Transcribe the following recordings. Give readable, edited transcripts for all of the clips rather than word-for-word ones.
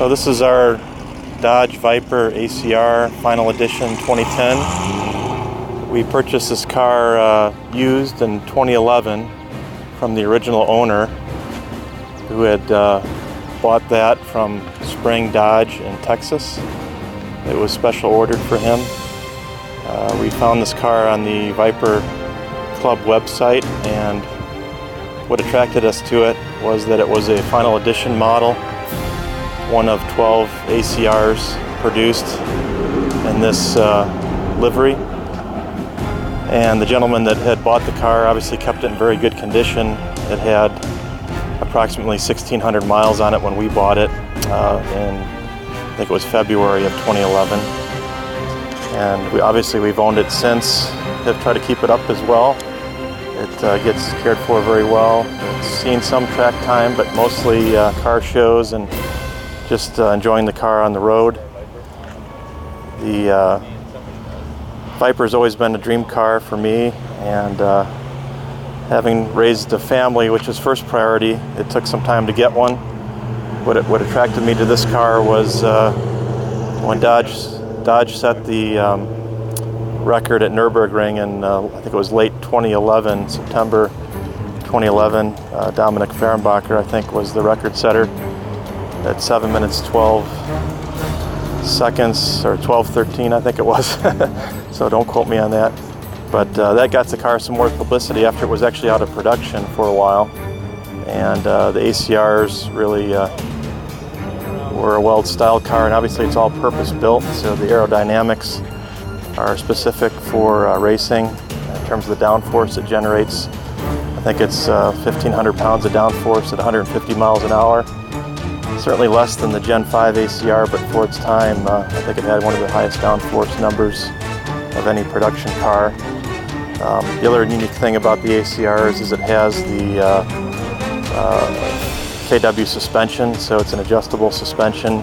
So this is our Dodge Viper ACR Final Edition 2010. We purchased this car used in 2011 from the original owner, who had bought that from Spring Dodge in Texas. It was special ordered for him. We found this car on the Viper Club website, and what attracted us to it was that it was a final edition model, one of 12 ACRs produced in this livery. And the gentleman that had bought the car obviously kept it in very good condition. It had approximately 1,600 miles on it when we bought it in, I think it was February of 2011. And we've owned it since. Have tried to keep it up as well. It gets cared for very well. It's seen some track time, but mostly car shows and just enjoying the car on the road. The Viper's always been a dream car for me, and having raised a family, which was first priority, it took some time to get one. What attracted me to this car was when Dodge set the record at Nürburgring in, I think it was late 2011, September 2011. Dominic Ferrenbacher, I think, was the record setter at 7 minutes 12 seconds, or 12:13, I think it was. So don't quote me on that. But that got the car some more publicity after it was actually out of production for a while. And the ACRs really were a well-styled car, and obviously it's all purpose-built, so the aerodynamics are specific for racing in terms of the downforce it generates. I think it's 1,500 pounds of downforce at 150 miles an hour. Certainly less than the Gen 5 ACR, but for its time, I think it had one of the highest downforce numbers of any production car. The other unique thing about the ACRs is it has the KW suspension, so it's an adjustable suspension,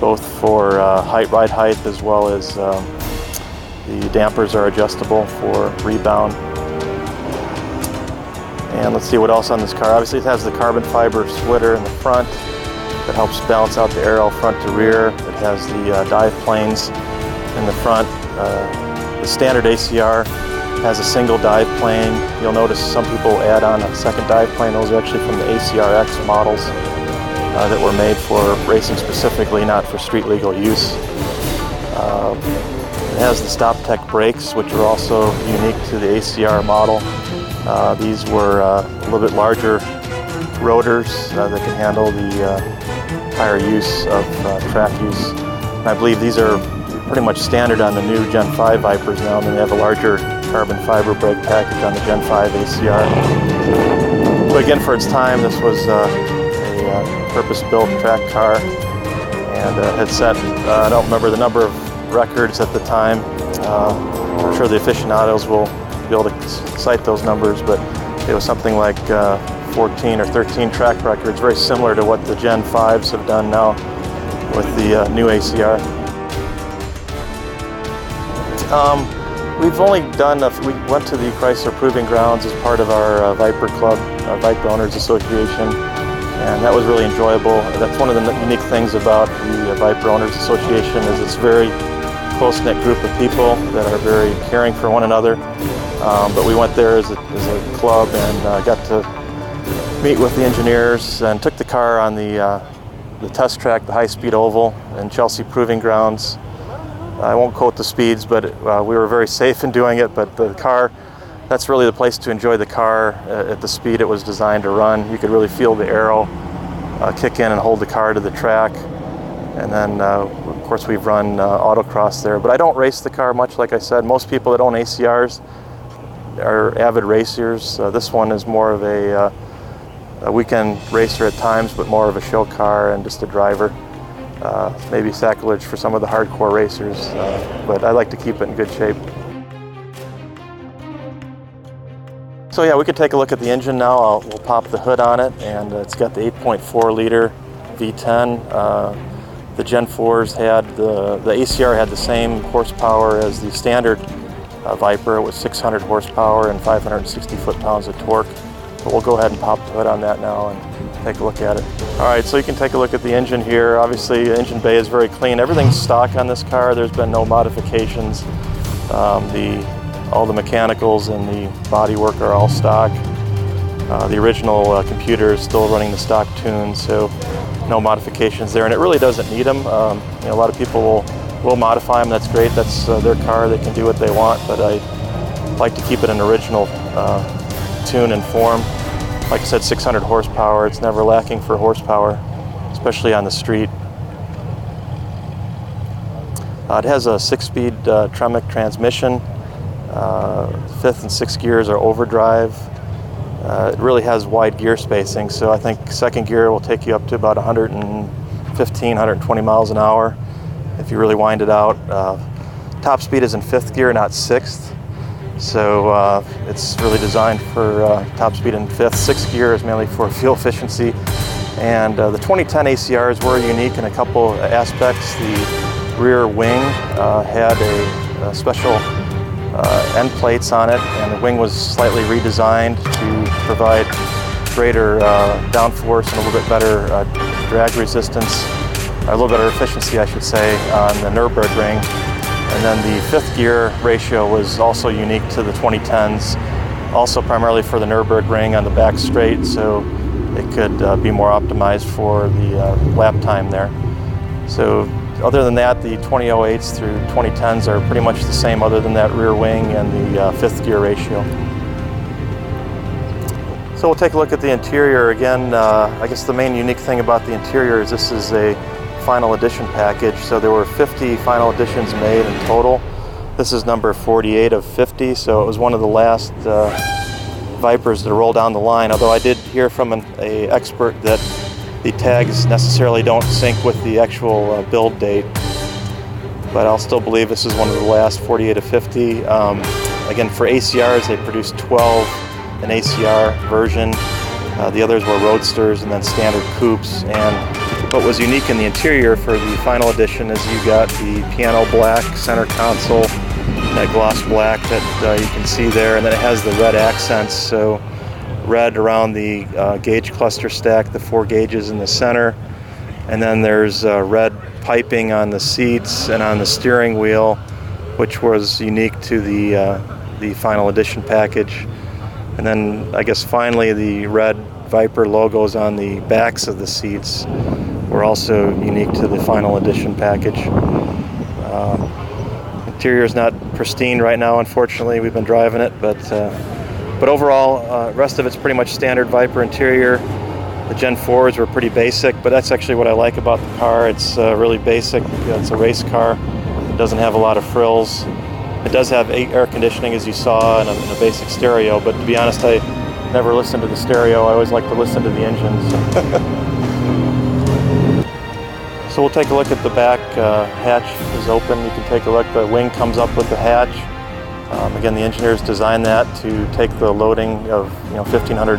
both for ride height, as well as the dampers are adjustable for rebound. And let's see what else on this car. Obviously it has the carbon fiber sweater in the front that helps balance out the aero front to rear. It has the dive planes in the front. The standard ACR has a single dive plane. You'll notice some people add on a second dive plane. Those are actually from the ACRX models that were made for racing specifically, not for street legal use. It has the StopTech brakes, which are also unique to the ACR model. These were a little bit larger rotors that can handle the higher use of track use. And I believe these are pretty much standard on the new Gen 5 Vipers now. I mean, they have a larger carbon fiber brake package on the Gen 5 ACR. But again, for its time, this was a purpose-built track car, and had set, I don't remember the number of records at the time. I'm sure the aficionados will be able to cite those numbers, but it was something like 14 or 13 track records, very similar to what the Gen 5s have done now with the new ACR. We've only done, we went to the Chrysler Proving Grounds as part of our Viper Club, our Viper Owners Association, and that was really enjoyable. That's one of the unique things about the Viper Owners Association, is it's a very close-knit group of people that are very caring for one another. But we went there as a club, and got to meet with the engineers, and took the car on the test track, the high-speed oval in Chelsea Proving Grounds. I won't quote the speeds, but we were very safe in doing it. But the car, that's really the place to enjoy the car at the speed it was designed to run. You could really feel the aero kick in and hold the car to the track. And then, of course, we've run autocross there. But I don't race the car much, like I said. Most people that own ACRs are avid racers. This one is more of a weekend racer at times, but more of a show car and just a driver. Maybe sacrilege for some of the hardcore racers, but I like to keep it in good shape. So yeah, we could take a look at the engine now. We'll pop the hood on it, and it's got the 8.4 liter V10. The Gen 4s had, the ACR had the same horsepower as the standard Viper. It was 600 horsepower and 560 foot-pounds of torque. But we'll go ahead and pop the hood on that now and take a look at it. All right, so you can take a look at the engine here. Obviously, the engine bay is very clean. Everything's stock on this car. There's been no modifications. All the mechanicals and the body work are all stock. The original computer is still running the stock tune, so no modifications there. And it really doesn't need them. You know, a lot of people will modify them. That's great. That's their car. They can do what they want, but I like to keep it in original tune and form. Like I said, 600 horsepower. It's never lacking for horsepower, especially on the street. It has a 6-speed Tremec transmission. 5th and 6th gears are overdrive. It really has wide gear spacing, so I think 2nd gear will take you up to about 115, 120 miles an hour if you really wind it out. Top speed is in 5th gear, not 6th. So it's really designed for top speed in 5th. 6th gear is mainly for fuel efficiency. And the 2010 ACRs were unique in a couple aspects. The rear wing had a special end plates on it, and the wing was slightly redesigned to provide greater downforce and a little bit better drag resistance, a little better efficiency, I should say, on the Nürburgring. And then the 5th gear ratio was also unique to the 2010s, also primarily for the Nürburgring on the back straight, so it could be more optimized for the lap time there. So other than that, the 2008s through 2010s are pretty much the same, other than that rear wing and the 5th gear ratio. So we'll take a look at the interior again. I guess the main unique thing about the interior is this is a final edition package. So there were 50 final editions made in total. This is number 48 of 50, so it was one of the last Vipers to roll down the line, although I did hear from an expert that the tags necessarily don't sync with the actual build date, but I'll still believe this is one of the last 48 of 50. Again, for ACRs, they produced 12 an ACR version. The others were Roadsters and then standard coupes. And what was unique in the interior for the final edition is you got the piano black center console, that gloss black that you can see there, and then it has the red accents, so red around the gauge cluster stack, the 4 gauges in the center, and then there's red piping on the seats and on the steering wheel, which was unique to the final edition package. And then I guess finally the red Viper logos on the backs of the seats were also unique to the final edition package. Interior is not pristine right now, unfortunately. We've been driving it, but overall, rest of it's pretty much standard Viper interior. The Gen 4s were pretty basic, but that's actually what I like about the car. It's really basic. It's a race car. It doesn't have a lot of frills. It does have air conditioning, as you saw, and a basic stereo, but to be honest, I never listen to the stereo. I always like to listen to the engines. So we'll take a look at the back. Hatch is open. You can take a look. The wing comes up with the hatch. Again, the engineers designed that to take the loading of 1,500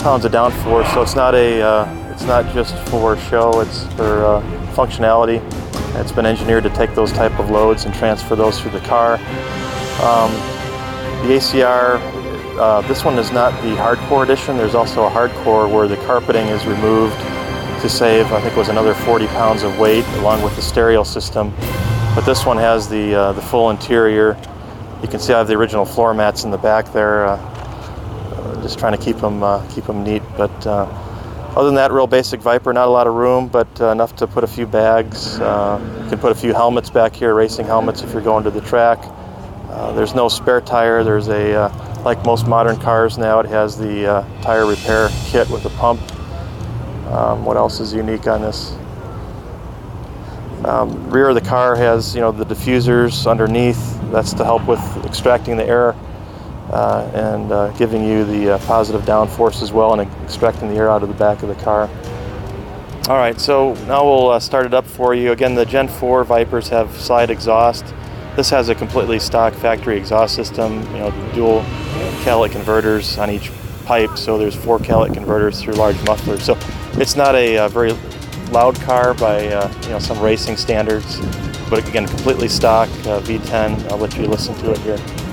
pounds of downforce. So it's not a it's not just for show. It's for functionality. It's been engineered to take those type of loads and transfer those through the car. The ACR. This one is not the hardcore edition. There's also a hardcore where the carpeting is removed to save, I think it was another 40 pounds of weight along with the stereo system. But this one has the full interior. You can see I have the original floor mats in the back there. Just trying to keep them neat. But other than that, real basic Viper, not a lot of room, but enough to put a few bags. You can put a few helmets back here, racing helmets if you're going to the track. There's no spare tire. There's a, like most modern cars now, it has the tire repair kit with a pump. What else is unique on this? Rear of the car has, the diffusers underneath. That's to help with extracting the air and giving you the positive downforce as well, and extracting the air out of the back of the car. All right, so now we'll start it up for you. Again, the Gen 4 Vipers have side exhaust. This has a completely stock factory exhaust system. Dual cowlet converters on each pipe, so there's 4 cowlet converters through large mufflers. So it's not a very loud car by some racing standards, but again, completely stock V10. I'll let you listen to it here.